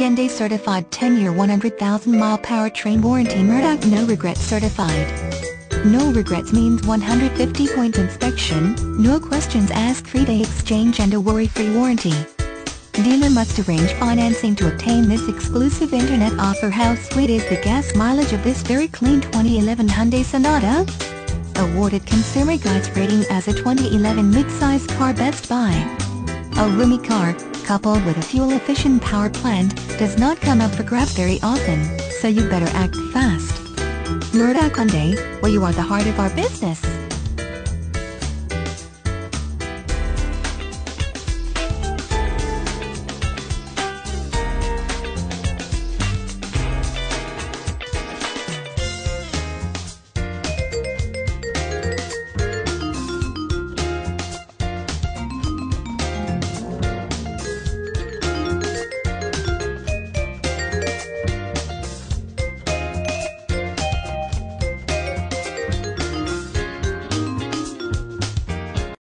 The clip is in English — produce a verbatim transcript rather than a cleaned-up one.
Hyundai Certified ten year one hundred thousand mile Powertrain Warranty. Murdock No Regrets Certified. No regrets means one hundred fifty point inspection, no questions asked, three day exchange and a worry-free warranty. Dealer must arrange financing to obtain this exclusive internet offer. How sweet is the gas mileage of this very clean twenty eleven Hyundai Sonata? Awarded Consumer Guide's rating as a twenty eleven midsize car. Best Buy. A roomy car, coupled with a fuel-efficient power plant, does not come up for grabs very often, so you better act fast. Murdock Hyundai, where you are the heart of our business.